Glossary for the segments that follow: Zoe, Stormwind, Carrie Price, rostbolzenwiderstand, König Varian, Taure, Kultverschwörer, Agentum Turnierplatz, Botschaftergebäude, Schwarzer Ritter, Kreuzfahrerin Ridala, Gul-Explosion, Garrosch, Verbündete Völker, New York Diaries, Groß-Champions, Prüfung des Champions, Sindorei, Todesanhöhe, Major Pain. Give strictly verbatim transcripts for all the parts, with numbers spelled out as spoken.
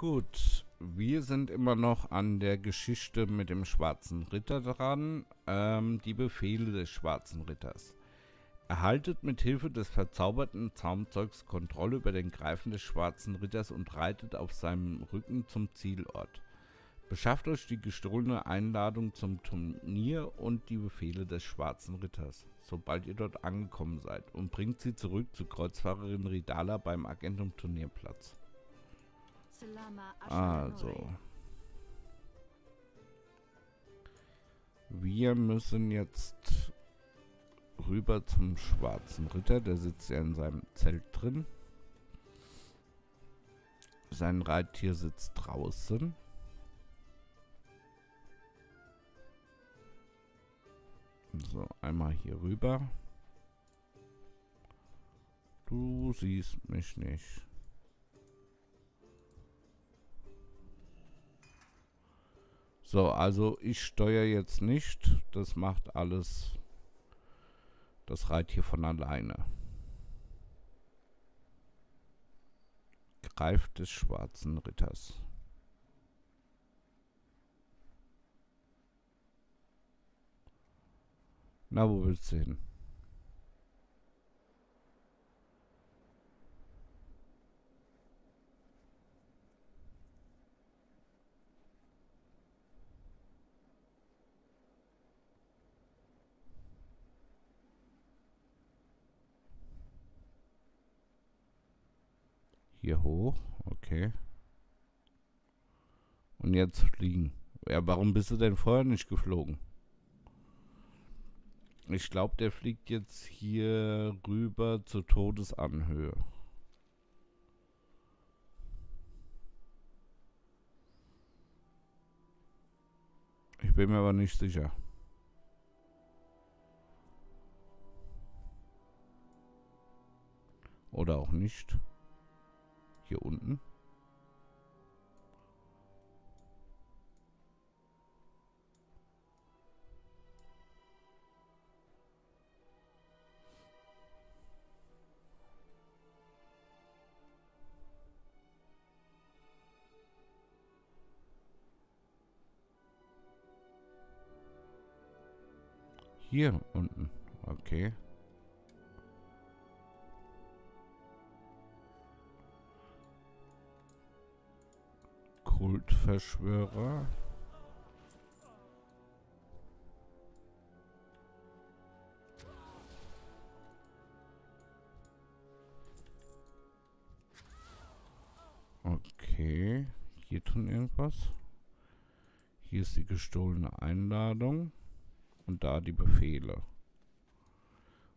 Gut, wir sind immer noch an der Geschichte mit dem Schwarzen Ritter dran. Ähm, die Befehle des Schwarzen Ritters. Erhaltet mit Hilfe des verzauberten Zaumzeugs Kontrolle über den Greifen des Schwarzen Ritters und reitet auf seinem Rücken zum Zielort. Beschafft euch die gestohlene Einladung zum Turnier und die Befehle des Schwarzen Ritters, sobald ihr dort angekommen seid, und bringt sie zurück zu Kreuzfahrerin Ridala beim Agentum Turnierplatz. Also. Wir müssen jetzt rüber zum Schwarzen Ritter, der sitzt ja in seinem Zelt drin. Sein Reittier sitzt draußen. So, einmal hier rüber. Du siehst mich nicht. So, also ich steuere jetzt nicht. Das macht alles das Reittier von alleine. Greif des Schwarzen Ritters. Na, wo willst du hin? Hier hoch, okay. Und jetzt fliegen. Ja, warum bist du denn vorher nicht geflogen? Ich glaube, der fliegt jetzt hier rüber zur Todesanhöhe. Ich bin mir aber nicht sicher. Oder auch nicht. Hier unten. Hier unten, okay. Kultverschwörer. Okay, hier tun irgendwas. Hier ist die gestohlene Einladung. Und da die Befehle.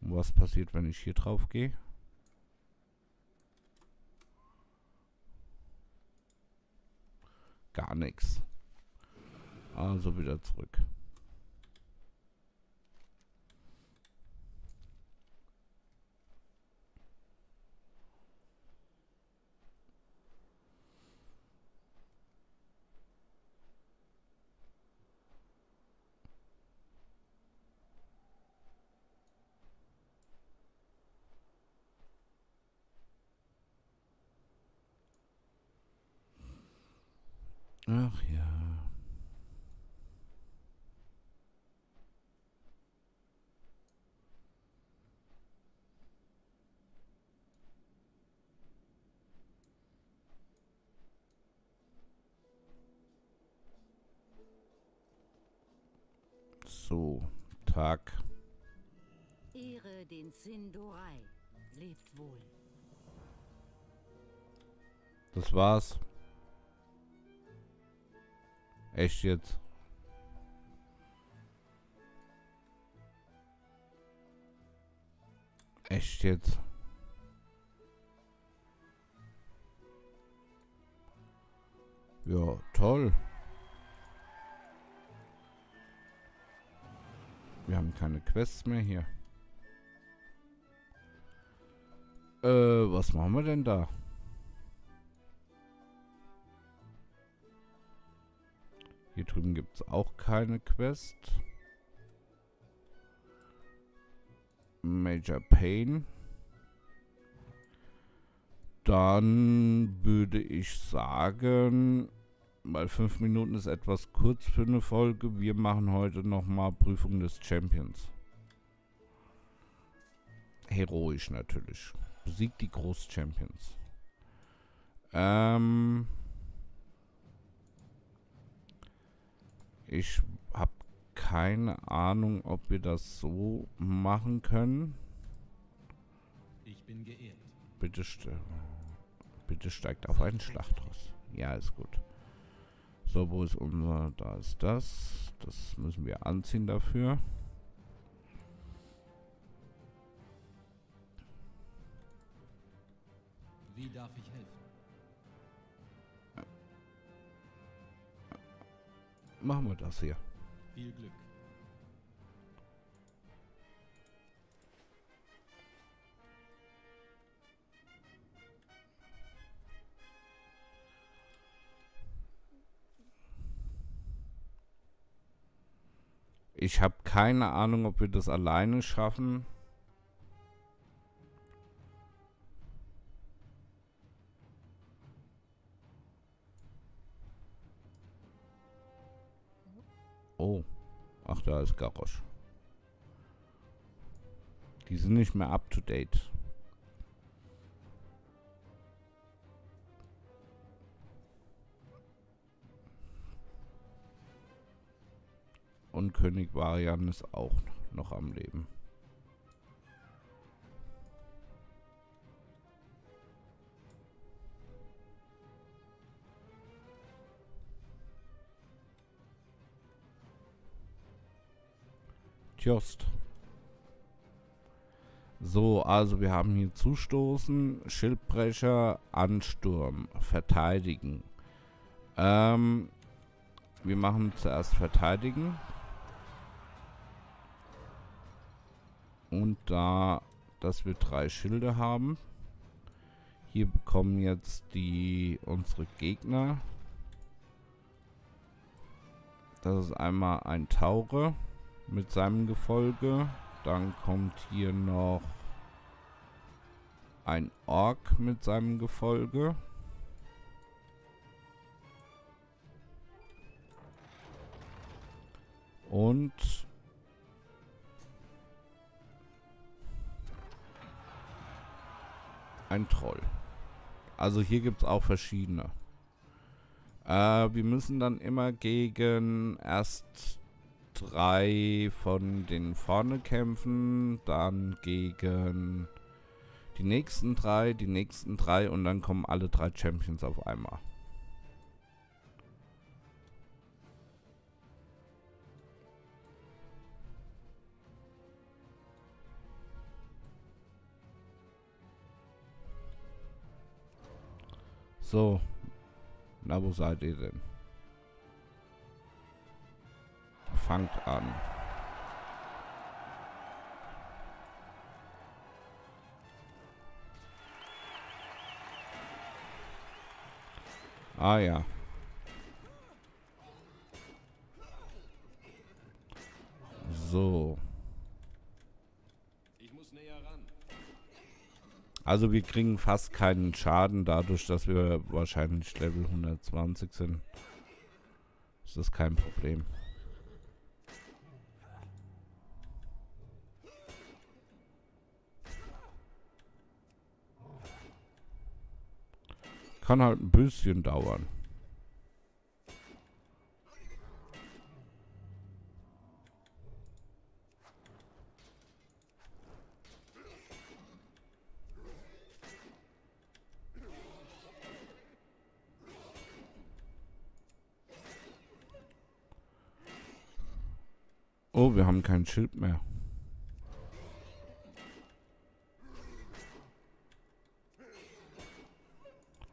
Und was passiert, wenn ich hier drauf gehe? Gar nichts. Also wieder zurück. Ach ja. So, Tag. Ehre den Sindorei. Lebt wohl. Das war's. Echt jetzt? Echt jetzt? Ja, toll. Wir haben keine Quests mehr hier. Äh, was machen wir denn da? Hier drüben gibt es auch keine Quest. Major Pain. Dann würde ich sagen, weil fünf Minuten ist etwas kurz für eine Folge, wir machen heute nochmal Prüfung des Champions. Heroisch natürlich. Besiegt die Groß-Champions. Ähm ich habe keine Ahnung, ob wir das so machen können. Ich bin geehrt. Bitte, st bitte steigt auf einen Schlachtross. Ja, ist gut. So, wo ist unser? Da ist das. Das müssen wir anziehen dafür. Wie darf ich helfen? Machen wir das hier. Viel Glück. Ich habe keine Ahnung, ob wir das alleine schaffen. Oh, ach, da ist Garrosch. Die sind nicht mehr up to date. Und König Varian ist auch noch am Leben. Tjost. So, also wir haben hier Zustoßen, Schildbrecher, Ansturm, Verteidigen. Ähm, wir machen zuerst Verteidigen. Und da, dass wir drei Schilde haben, hier bekommen jetzt die unsere Gegner. Das ist einmal ein Taure mit seinem Gefolge. Dann kommt hier noch ein Ork mit seinem Gefolge. Und ein Troll. Also hier gibt es auch verschiedene. Äh, wir müssen dann immer gegen erst drei von den vorne kämpfen, dann gegen die nächsten drei, die nächsten drei und dann kommen alle drei Champions auf einmal. So, na, wo seid ihr denn? Fangt an. Ah ja. So. Also wir kriegen fast keinen Schaden, dadurch, dass wir wahrscheinlich Level hundertzwanzig sind. Das ist kein Problem. Kann halt ein bisschen dauern. Oh, wir haben kein Schild mehr.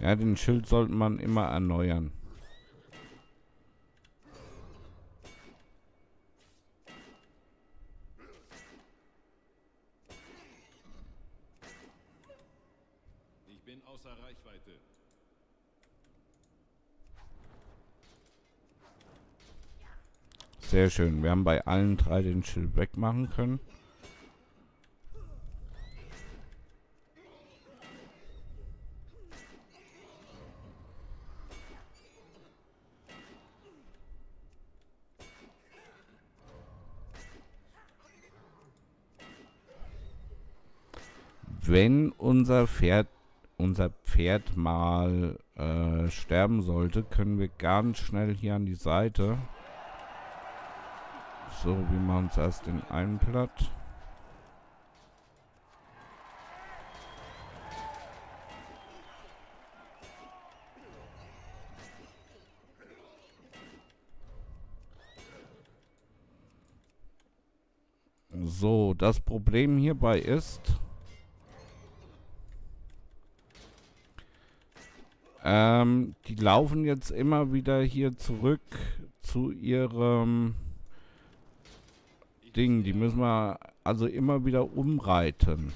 Ja, den Schild sollte man immer erneuern. Ich bin außer Reichweite. Sehr schön. Wir haben bei allen drei den Schild wegmachen können. wenn unser Pferd, unser Pferd mal äh, sterben sollte, können wir ganz schnell hier an die Seite. So, wir machen uns erst den einen platt. So, das Problem hierbei ist, ähm, die laufen jetzt immer wieder hier zurück zu ihrem Ding. Die müssen wir also immer wieder umreiten.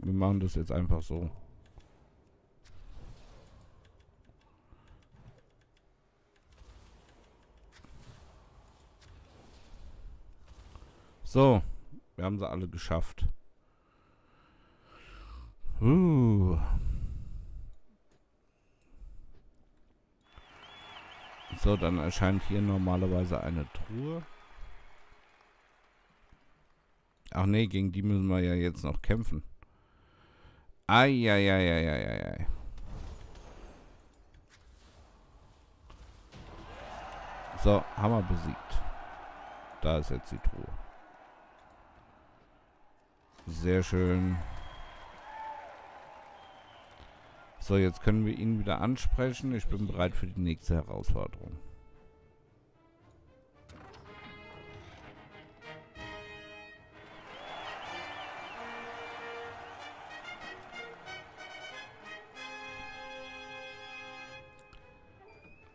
Wir machen das jetzt einfach so. So, wir haben sie alle geschafft. Uh. So, dann erscheint hier normalerweise eine Truhe. Ach nee, gegen die müssen wir ja jetzt noch kämpfen. Eieieiei. So, Hammer besiegt. Da ist jetzt die Truhe. Sehr schön. So, jetzt können wir ihn wieder ansprechen. Ich bin bereit für die nächste Herausforderung.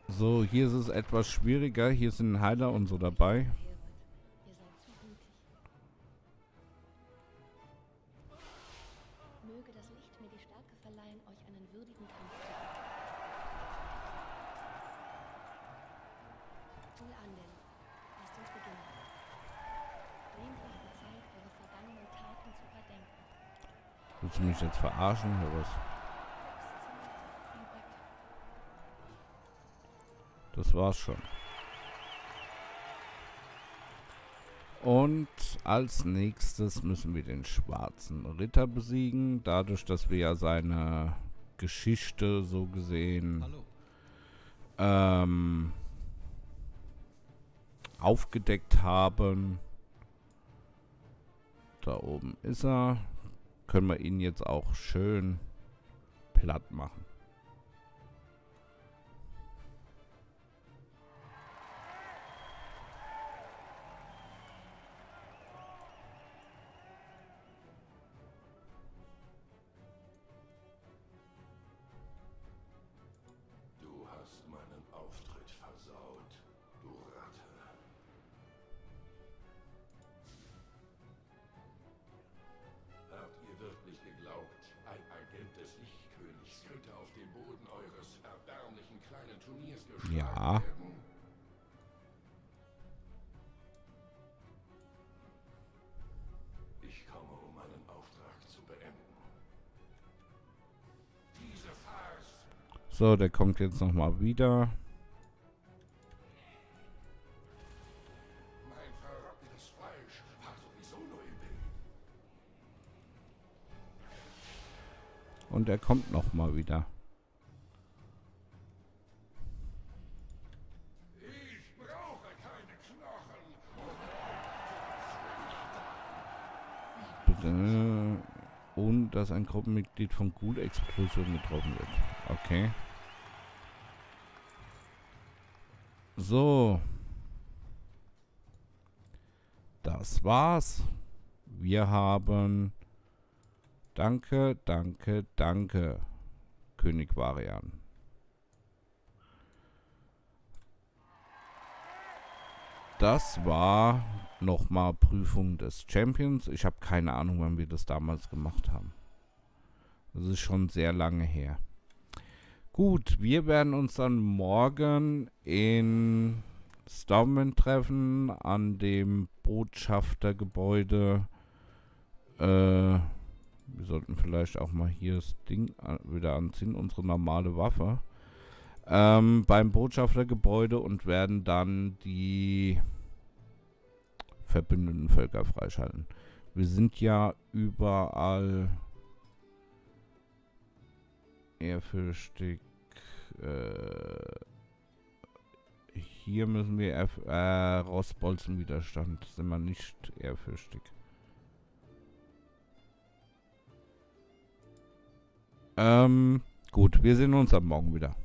So, hier ist es etwas schwieriger. Hier sind Heiler und so dabei. Willst du mich jetzt verarschen oder was? Das war's schon. Und als nächstes müssen wir den Schwarzen Ritter besiegen. Dadurch, dass wir ja seine Geschichte so gesehen ähm, aufgedeckt haben. Da oben ist er. Können wir ihn jetzt auch schön platt machen. Ja. Ich komme, um meinen Auftrag zu beenden. Diese Farce. So, der kommt jetzt nochmal wieder. Mein verrottetes Fleisch hat sowieso nur Übel. Und er kommt nochmal wieder. Und dass ein Gruppenmitglied von Gul-Explosion getroffen wird. Okay. So. Das war's. Wir haben... Danke, danke, danke, König Varian. Das war... nochmal Prüfung des Champions. Ich habe keine Ahnung, wann wir das damals gemacht haben. Das ist schon sehr lange her. Gut, wir werden uns dann morgen in Stormwind treffen, an dem Botschaftergebäude. Äh, wir sollten vielleicht auch mal hier das Ding wieder anziehen, unsere normale Waffe. ähm, beim Botschaftergebäude und werden dann die Verbündeten Völker freischalten. Wir sind ja überall ehrfürchtig. Äh, hier müssen wir äh, Rostbolzenwiderstand, sind wir nicht ehrfürchtig. Ähm, gut, wir sehen uns am Morgen wieder.